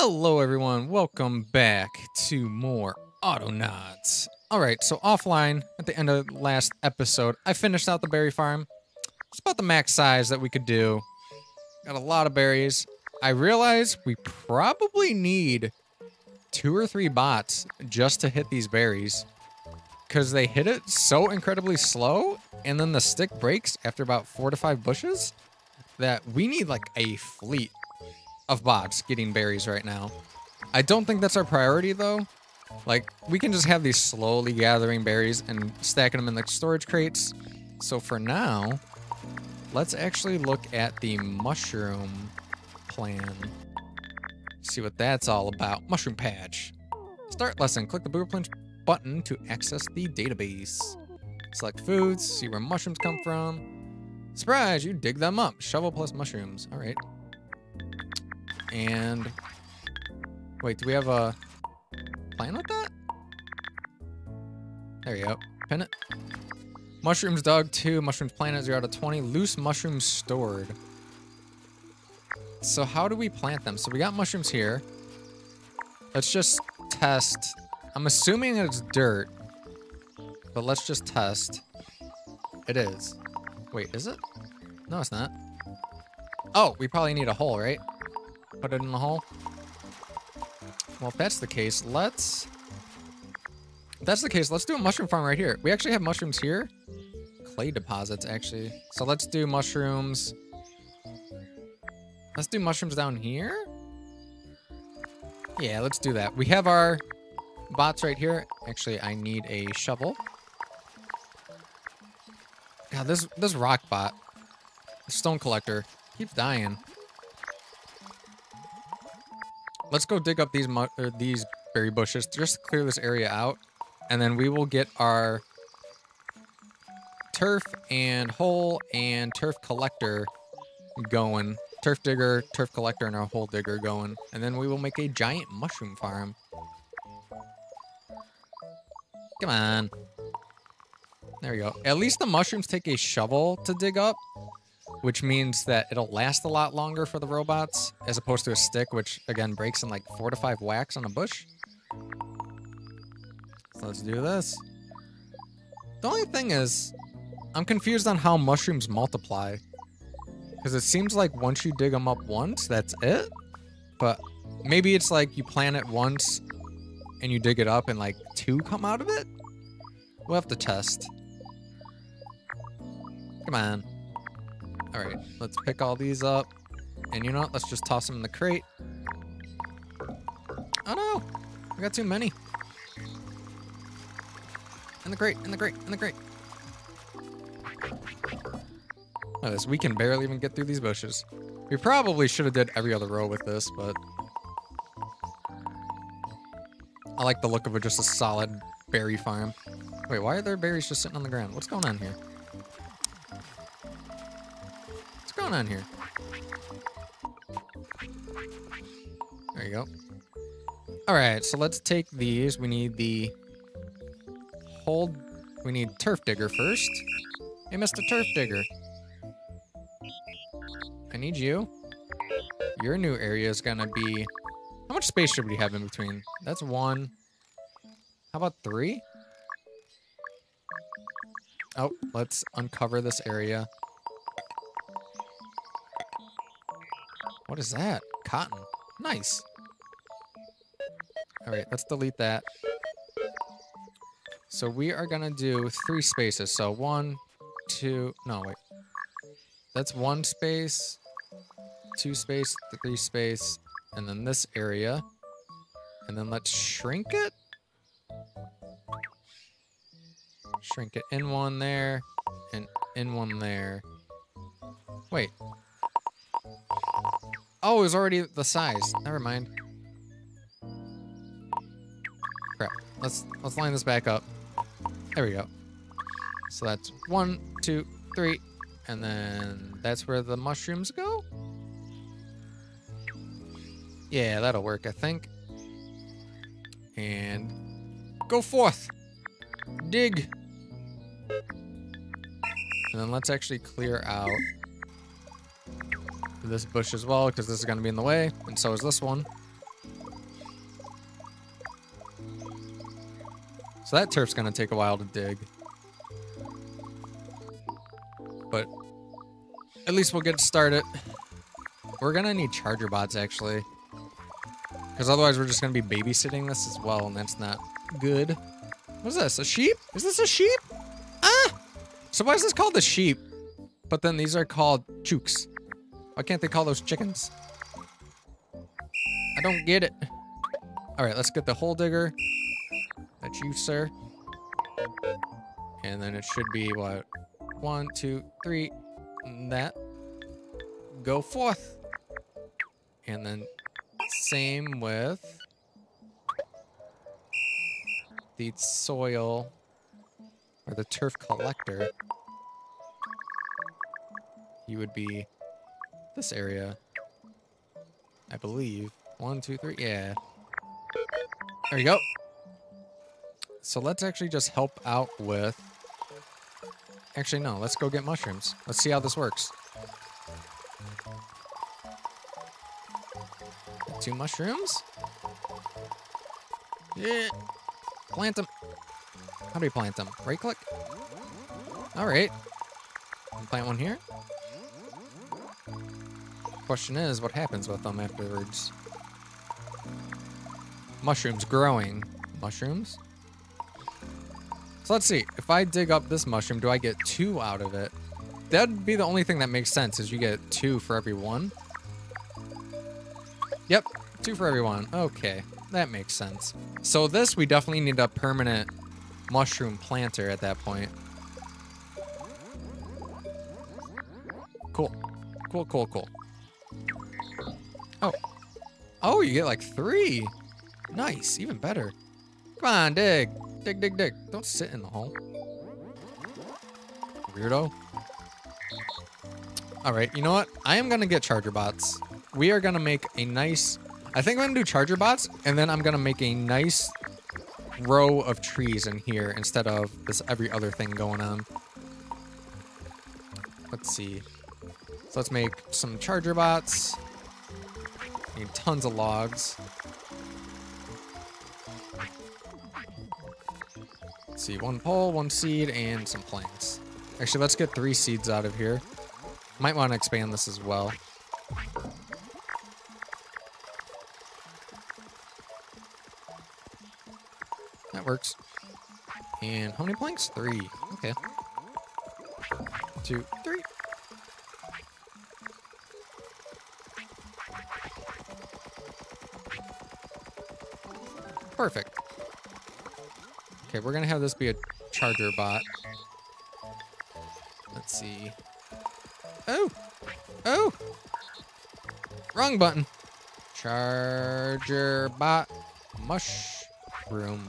Hello everyone, welcome back to more Autonauts. Alright, so offline, at the end of last episode, I finished out the berry farm. It's about the max size that we could do. Got a lot of berries. I realize we probably need 2 or 3 bots just to hit these berries, because they hit it so incredibly slow, and then the stick breaks after about 4 to 5 bushes, that we need like a fleet of bots getting berries right now. I don't think that's our priority though. Like, we can just have these slowly gathering berries and stacking them in the storage crates. So for now, let's actually look at the mushroom plan. See what that's all about. Mushroom patch. Start lesson. Click the blueprint button to access the database. Select foods, see where mushrooms come from. Surprise, you dig them up. Shovel plus mushrooms. All right. And wait, do we have a plan with that? There you go. Pin it. Mushrooms dug 2, mushrooms planted 0 out of 20, loose mushrooms stored. So how do we plant them? So we got mushrooms here. Let's just test. I'm assuming it's dirt, but let's just test. It is. Wait, is it? No, it's not. Oh, we probably need a hole, right? Put it in the hole. Well, if that's the case, let's do a mushroom farm right here. We actually have mushrooms here. Clay deposits, actually. So let's do mushrooms. Let's do mushrooms down here. Yeah, let's do that. We have our bots right here. Actually, I need a shovel. God, this rock bot, the stone collector, keeps dying. Let's go dig up these berry bushes just to clear this area out, and then we will get our turf and hole and turf collector going. Turf digger, turf collector, and our hole digger going. And then we will make a giant mushroom farm. Come on. There we go. At least the mushrooms take a shovel to dig up, which means that it'll last a lot longer for the robots, as opposed to a stick, which, again, breaks in like 4 to 5 whacks on a bush. So let's do this. The only thing is, I'm confused on how mushrooms multiply, because it seems like once you dig them up once, that's it. But maybe it's like you plant it once, and you dig it up, and like 2 come out of it? We'll have to test. Come on. All right, let's pick all these up. And you know what? Let's just toss them in the crate. Oh no, we got too many. In the crate, in the crate, in the crate. Look at this, we can barely even get through these bushes. We probably should have did every other row with this, but I like the look of it, just a solid berry farm. Wait, why are there berries just sitting on the ground? What's going on here? On here. There you go. Alright, so let's take these. We need the hold. We need turf digger first. Hey, Mr. Turf Digger. I need you. Your new area is gonna be... How much space should we have in between? That's 1. How about 3? Oh, let's uncover this area. What is that? Cotton. Nice. All right, let's delete that. So we are gonna do 3 spaces. So 1, 2, no, wait. That's 1 space, 2 space, 3 space, and then this area. And then let's shrink it. Shrink it in 1 there, and in 1 there. Wait. Oh, it was already the size. Never mind. Crap. Let's line this back up. There we go. So that's 1, 2, 3, and then that's where the mushrooms go? Yeah, that'll work, I think. And go forth. Dig. And then let's actually clear out this bush as well, because this is going to be in the way, and so is this one. So that turf's gonna take a while to dig. But at least we'll get started. We're gonna need charger bots, actually. Because otherwise we're just gonna be babysitting this as well, and that's not good. What is this, a sheep? Is this a sheep? Ah! So why is this called the sheep? But then these are called chooks. Why can't they call those chickens? I don't get it. All right, let's get the hole digger. That's you, sir. And then it should be, what? 1, 2, 3, and that. Go forth. And then same with the soil or the turf collector. He would be this area, I believe. 1, 2, 3, yeah. There you go. So let's actually just help out with... Actually, no, let's go get mushrooms. Let's see how this works. 2 mushrooms? Yeah. Plant them. How do we plant them? Right click? All right. Plant one here. Question is, what happens with them afterwards? Mushrooms growing. Mushrooms? So let's see. If I dig up this mushroom, do I get 2 out of it? That'd be the only thing that makes sense, is you get 2 for every one. Yep, 2 for every one. Okay, that makes sense. So this, we definitely need a permanent mushroom planter at that point. Cool. Cool, cool, cool. Oh. Oh, you get like 3. Nice, even better. Come on, dig. Dig, dig, dig. Don't sit in the hole. Weirdo. All right, you know what? I am going to get charger bots. We are going to make a nice... I think I'm going to do charger bots, and then I'm going to make a nice row of trees in here instead of this every other thing going on. Let's see. So let's make some charger bots. Need tons of logs. Let's see, 1 pole, 1 seed, and some plants. Actually, let's get 3 seeds out of here. Might want to expand this as well. That works. And how many planks? 3. Okay. 2, 3. Perfect. Okay, we're gonna have this be a charger bot. Let's see. Oh! Oh! Wrong button. Charger bot mushroom.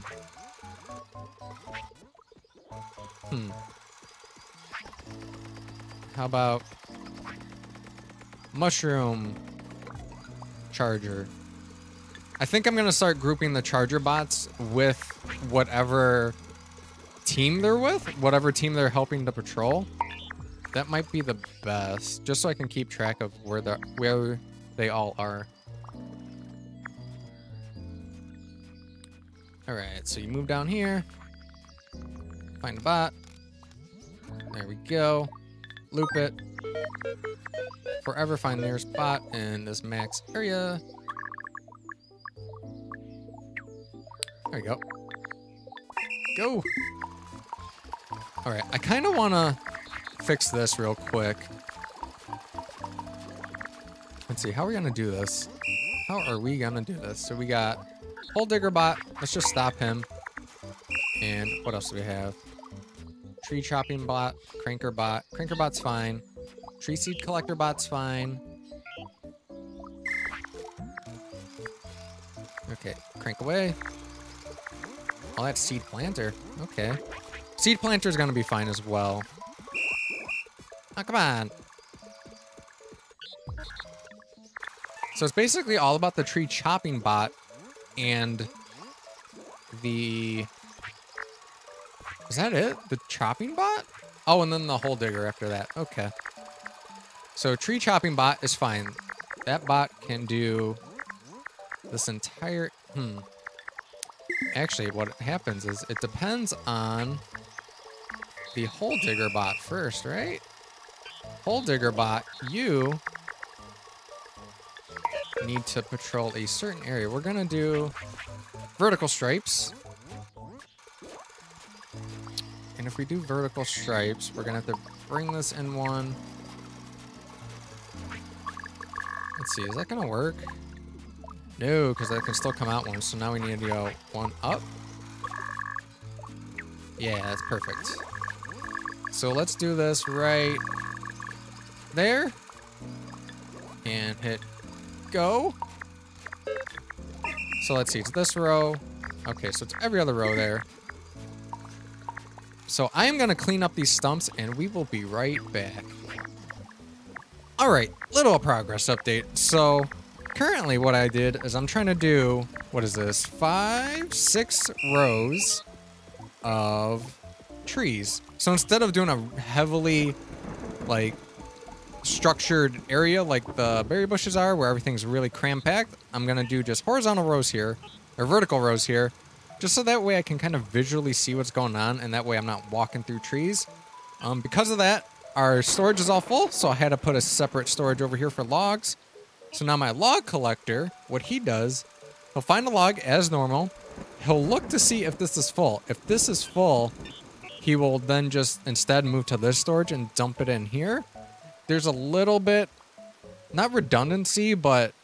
How about mushroom charger? I think I'm gonna start grouping the charger bots with whatever team they're with, whatever team they're helping to patrol. That might be the best, just so I can keep track of where they all are. All right, so you move down here, find a bot. There we go. Loop it. Forever find their spot in this max area. There we go. Go! Alright, I kind of want to fix this real quick. Let's see, how are we going to do this? How are we going to do this? So we got hole digger bot. Let's just stop him. And what else do we have? Tree chopping bot, cranker bot. Cranker bot's fine. Tree seed collector bot's fine. Okay, crank away. Oh, that's seed planter. Okay. Seed planter's gonna be fine as well. Oh, come on. So it's basically all about the tree chopping bot and the... Is that it? The chopping bot? Oh, and then the hole digger after that. Okay. So tree chopping bot is fine. That bot can do this entire... actually what happens is it depends on the hole digger bot first, right? Hole digger bot, you need to patrol a certain area. We're gonna do vertical stripes. And if we do vertical stripes, we're gonna have to bring this in one. Let's see, is that gonna work? No, because that can still come out one, so now we need to go one up. Yeah, that's perfect. So let's do this right there. And hit go. So let's see, it's this row. Okay, so it's every other row there. So I am gonna clean up these stumps and we will be right back. All right, little progress update. So currently what I did is I'm trying to do, what is this? 5, 6 rows of trees. So instead of doing a heavily like structured area like the berry bushes are where everything's really cram packed, I'm gonna do just horizontal rows here or vertical rows here. Just so that way I can kind of visually see what's going on, and that way I'm not walking through trees. Because of that, our storage is all full, so I had to put a separate storage over here for logs. So now my log collector, what he does, he'll find a log as normal. He'll look to see if this is full. If this is full, he will then just instead move to this storage and dump it in here. There's a little bit, not redundancy, but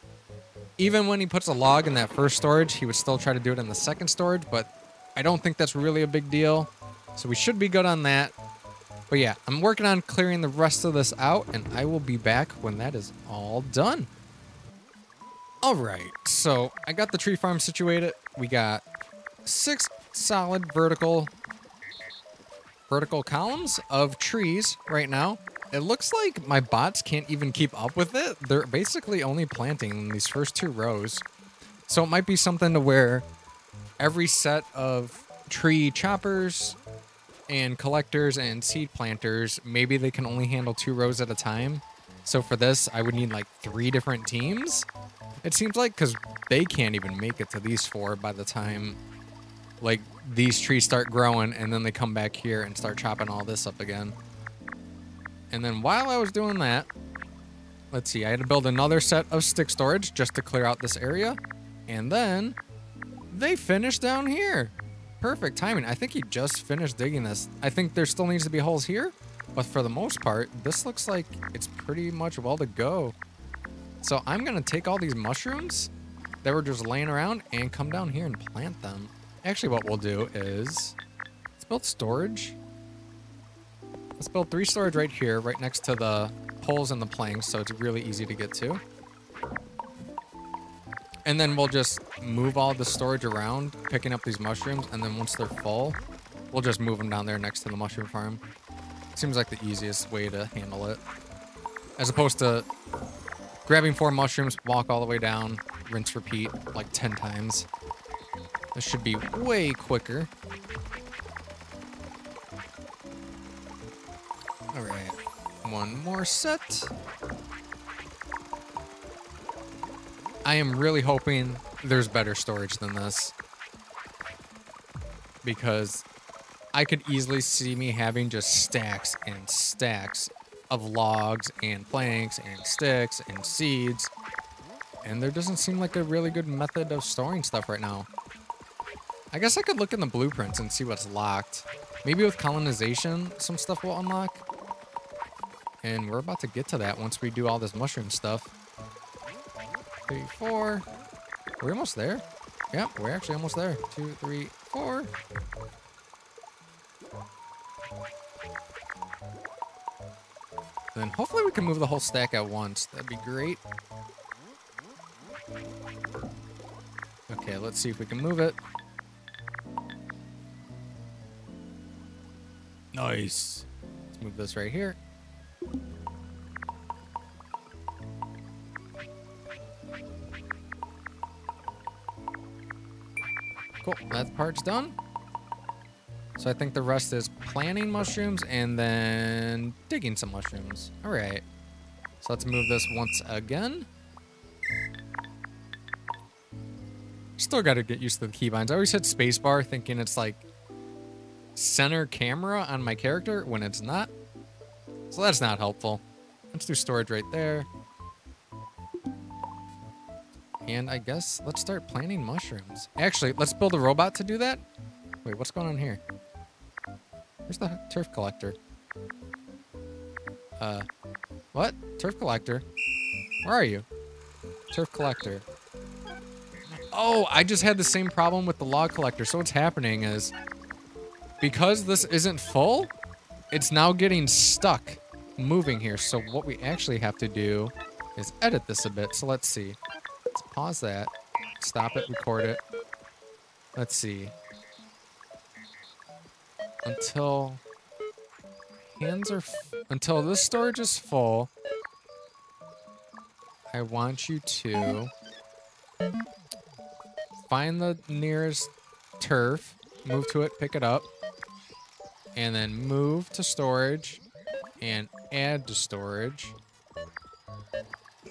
even when he puts a log in that first storage, he would still try to do it in the second storage, but I don't think that's really a big deal. So we should be good on that. But yeah, I'm working on clearing the rest of this out, and I will be back when that is all done. All right, so I got the tree farm situated. We got 6 solid vertical columns of trees right now. It looks like my bots can't even keep up with it. They're basically only planting in these first 2 rows. So it might be something to where every set of tree choppers and collectors and seed planters, maybe they can only handle 2 rows at a time. So for this, I would need like 3 different teams. It seems like, because they can't even make it to these 4 by the time like these trees start growing and then they come back here and start chopping all this up again. And then while I was doing that, let's see, I had to build another set of stick storage just to clear out this area. And then they finished down here. Perfect timing. I think he just finished digging this. I think there still needs to be holes here, but for the most part, this looks like it's pretty much well to go. So I'm going to take all these mushrooms that were just laying around and come down here and plant them. Actually, what we'll do is let's build storage. Let's build 3 storage right here, right next to the poles and the planks, so it's really easy to get to. And then we'll just move all the storage around, picking up these mushrooms, and then once they're full, we'll just move them down there next to the mushroom farm. Seems like the easiest way to handle it. As opposed to grabbing 4 mushrooms, walk all the way down, rinse, repeat like 10 times. This should be way quicker. All right, 1 more set. I am really hoping there's better storage than this, because I could easily see me having just stacks and stacks of logs and planks and sticks and seeds. And there doesn't seem like a really good method of storing stuff right now. I guess I could look in the blueprints and see what's locked. Maybe with colonization, some stuff will unlock. And we're about to get to that once we do all this mushroom stuff. 3, 4. We're almost there. Yep, we're actually almost there. 2, 3, 4. Then hopefully we can move the whole stack at once. That'd be great. Okay, let's see if we can move it. Nice. Let's move this right here. Cool, that part's done. So I think the rest is planting mushrooms and then digging some mushrooms. All right, so let's move this once again. Still got to get used to the keybinds. I always hit spacebar thinking it's like center camera on my character when it's not. So that's not helpful. Let's do storage right there. And I guess let's start planting mushrooms. Actually, let's build a robot to do that. Wait, what's going on here? Where's the turf collector? What? Turf collector? Where are you? Turf collector. Oh, I just had the same problem with the log collector. So what's happening is, because this isn't full, it's now getting stuck moving here. So what we actually have to do is edit this a bit. So let's see. Let's pause that. Stop it, record it. Let's see. Until hands are until this storage is full, I want you to find the nearest turf, move to it, pick it up, and then move to storage and add to storage.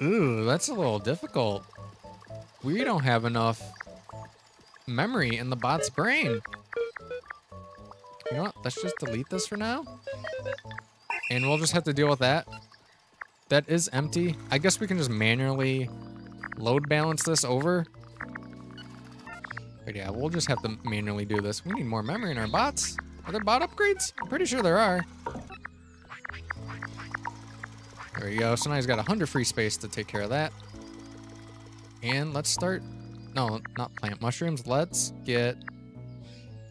Ooh, that's a little difficult. We don't have enough memory in the bot's brain. You know what? Let's just delete this for now. And we'll just have to deal with that. That is empty. I guess we can just manually load balance this over. But yeah, we'll just have to manually do this. We need more memory in our bots. Are there bot upgrades? I'm pretty sure there are. There we go. So now he's got 100 free space to take care of that. And let's start... No, not plant mushrooms. Let's get...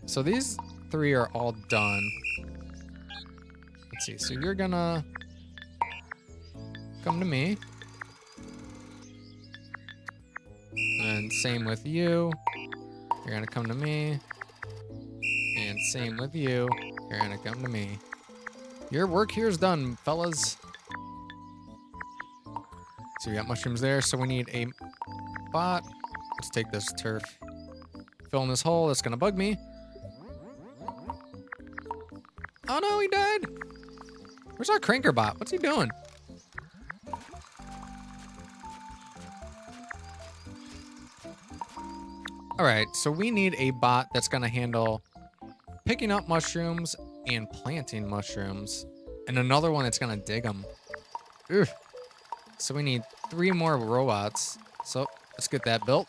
So these three are all done. Let's see. So you're gonna... come to me. And same with you. You're gonna come to me. And same with you. You're gonna come to me. Your work here is done, fellas. So we got mushrooms there. So we need a bot. Let's take this turf. Fill in this hole. That's gonna bug me. Oh no, he died. Where's our cranker bot? What's he doing? All right, so we need a bot that's gonna handle picking up mushrooms and planting mushrooms, and another one that's gonna dig them. Ugh. So we need 3 more robots. So let's get that built.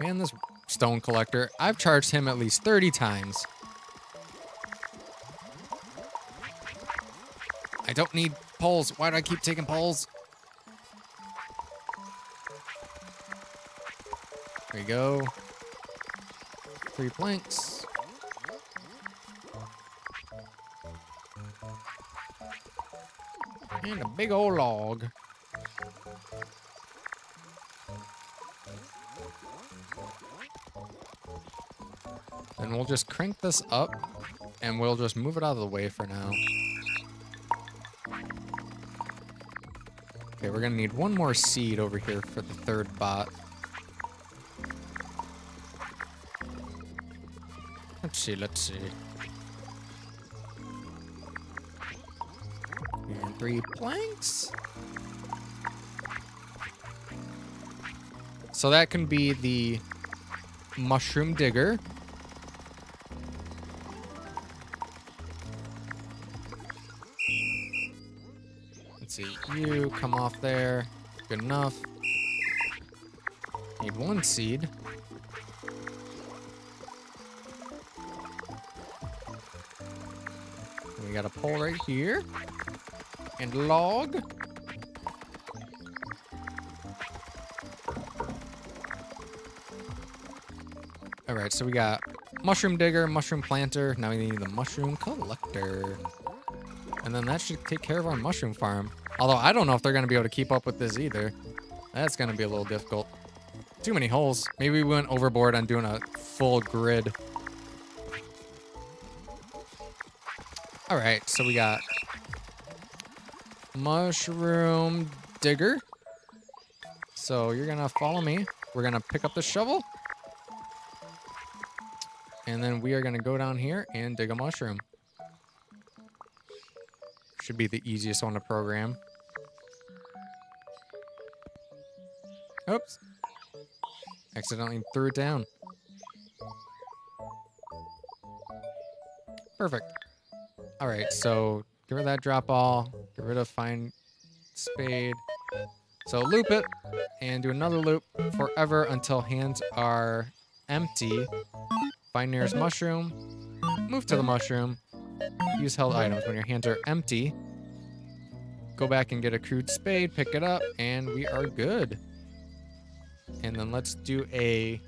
Man, this stone collector, I've charged him at least 30 times. I don't need poles. Why do I keep taking poles? There you go. 3 planks. And a big old log. And we'll just crank this up and we'll just move it out of the way for now. Okay, we're gonna need 1 more seed over here for the 3rd bot. Let's see, let's see. And 3 planks. So that can be the mushroom digger. Let's see, you come off there. Good enough. Need 1 seed. We got a pole right here, and log. All right, so we got mushroom digger, mushroom planter. Now we need the mushroom collector. And then that should take care of our mushroom farm. Although I don't know if they're gonna be able to keep up with this either. That's gonna be a little difficult. Too many holes. Maybe we went overboard on doing a full grid. All right, so we got mushroom digger. So you're gonna follow me. We're gonna pick up the shovel. And then we are gonna go down here and dig a mushroom. Should be the easiest one to program. Oops. accidentally threw it down. Perfect. Alright, so get rid of that drop ball. Get rid of fine spade. So loop it and do another loop forever until hands are empty. Find nearest mushroom. Move to the mushroom. Use held items when your hands are empty. Go back and get a crude spade, pick it up, and we are good. And then let's do a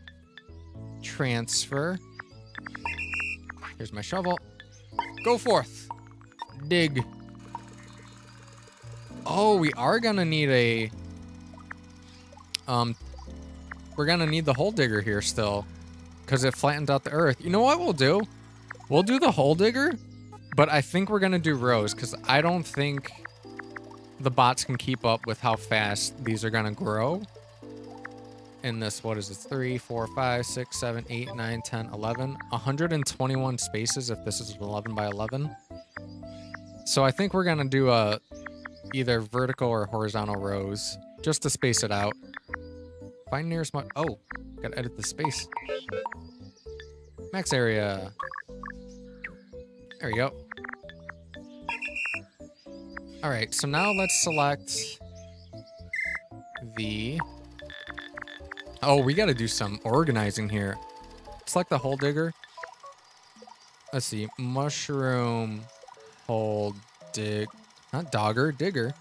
transfer. Here's my shovel. Go forth. Dig. Oh, we are gonna need a... we're gonna need the hole digger here still, because it flattens out the earth. You know what we'll do? We'll do the hole digger, but I think we're gonna do rows, because I don't think the bots can keep up with how fast these are gonna grow. In this, what is it? 3, 4, 5, 6, 7, 8, 9, 10, 11. 121 spaces if this is 11 by 11. So I think we're gonna do a either vertical or horizontal rows just to space it out. Find nearest mushroom. Oh, gotta edit the space. Max area. There we go. All right, so now let's select the... Oh, we got to do some organizing here. Select the hole digger. Let's see. Mushroom, hole dig... Not dogger, digger.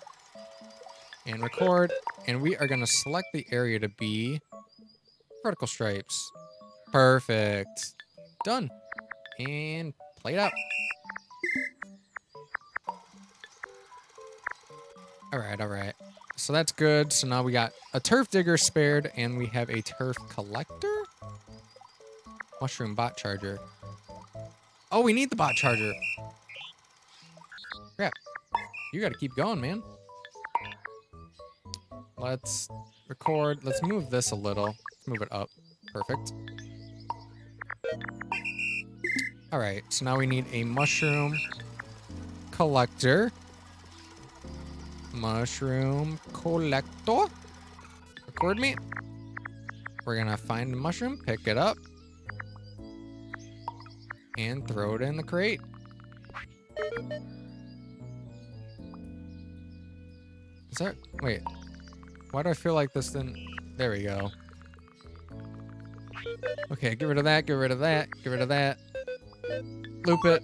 And record. And we are going to select the area to be vertical stripes. Perfect. Done. And play it out. Alright, alright. So that's good. So now we got a turf digger spared, and we have a turf collector? Mushroom bot charger. Oh, we need the bot charger. Crap. You gotta keep going, man. Let's record. Let's move this a little. Let's move it up. Perfect. Alright, so now we need a mushroom collector. Mushroom collector. Record me. We're gonna find a mushroom, pick it up, and throw it in the crate. Is that... Wait. Why do I feel like this didn't... There we go. Okay, get rid of that, get rid of that, get rid of that. Loop it.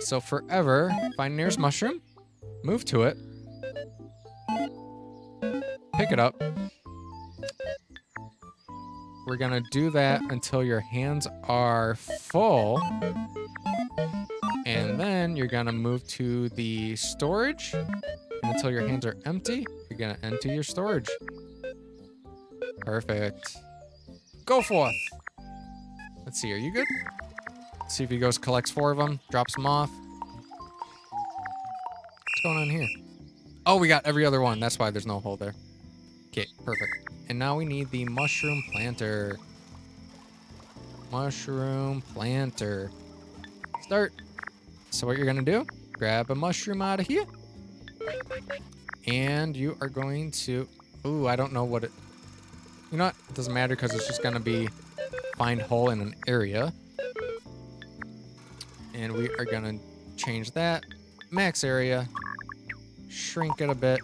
So forever, find nearest mushroom, move to it, pick it up. We're gonna do that until your hands are full, and then you're gonna move to the storage, and until your hands are empty, you're gonna empty your storage. Perfect. Go forth. Let's see, are you good? Let's see if he goes, collects 4 of them, drops them off. What's going on here? Oh, we got every other one. That's why there's no hole there. Okay, perfect. And now we need the mushroom planter. Mushroom planter. Start. So what you're going to do, grab a mushroom out of here. And you are going to... Ooh, I don't know what it... You know what? It doesn't matter because it's just going to be find hole in an area. And we are going to change that. Max area. Shrink it a bit.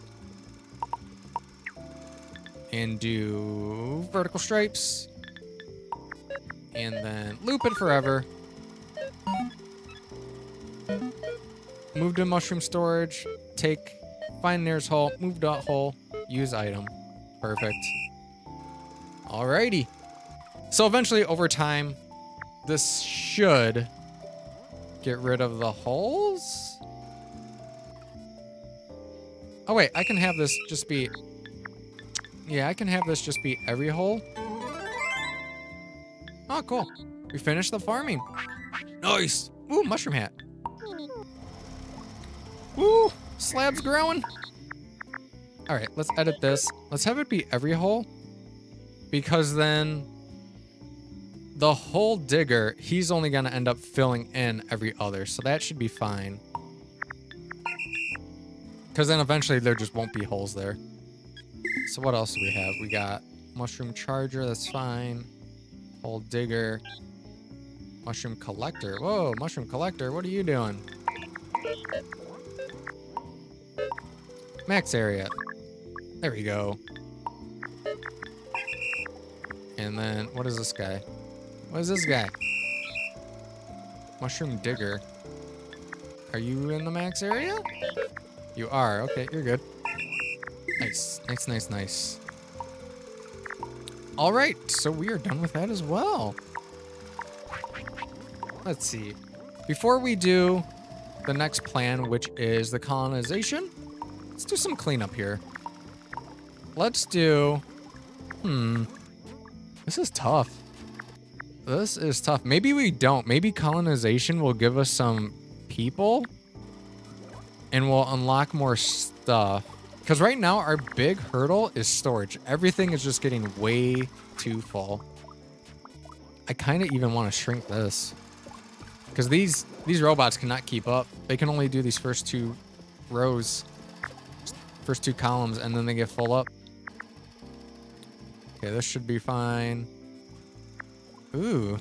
And do vertical stripes. And then loop it forever. Move to mushroom storage. Take, find nearest hole, move dot hole, use item. Perfect. Alrighty. So eventually over time, this should get rid of the holes. Oh wait, I can have this just be... Yeah, I can have this just be every hole. Oh, cool. We finished the farming. Nice. Ooh, mushroom hat. Ooh, slabs growing. All right, let's edit this. Let's have it be every hole, because then the hole digger, he's only gonna end up filling in every other. So that should be fine. Because then eventually there just won't be holes there. So what else do we have? We got mushroom charger, that's fine. Hole digger. Mushroom collector. Whoa, mushroom collector. What are you doing? Max area. There we go. And then, what is this guy? What is this guy? Mushroom digger. Are you in the max area? You are. Okay, you're good. Nice, nice, nice, nice. All right, so we are done with that as well. Let's see. Before we do the next plan, which is the colonization, let's do some cleanup here. Let's do... This is tough. This is tough. Maybe we don't. Maybe colonization will give us some people and we'll unlock more stuff. Because right now our big hurdle is storage. Everything is just getting way too full. I kind of even want to shrink this. Because these robots cannot keep up. They can only do these first two rows. First two columns, and then they get full up. Okay, this should be fine. Ooh.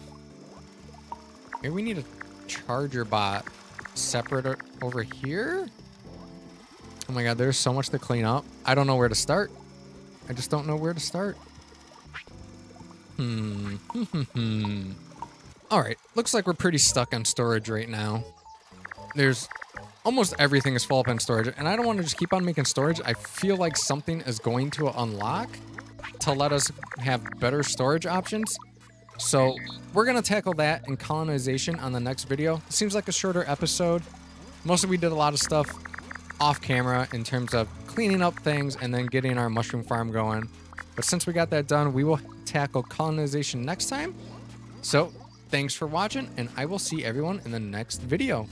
Maybe we need a charger bot separate over here? Oh my god, there's so much to clean up. I don't know where to start. I just don't know where to start. Alright, looks like we're pretty stuck on storage right now. There's... almost everything is full up in storage, and I don't want to just keep on making storage. I feel like something is going to unlock to let us have better storage options. So we're going to tackle that and colonization on the next video. It seems like a shorter episode. Mostly we did a lot of stuff off camera in terms of cleaning up things and then getting our mushroom farm going. But since we got that done, we will tackle colonization next time. So thanks for watching, and I will see everyone in the next video.